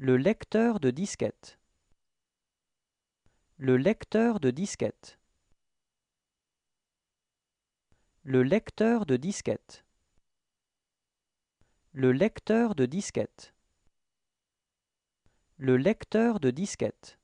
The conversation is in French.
Le lecteur de disquette. Le lecteur de disquette. Le lecteur de disquette. Le lecteur de disquette. Le lecteur de disquette.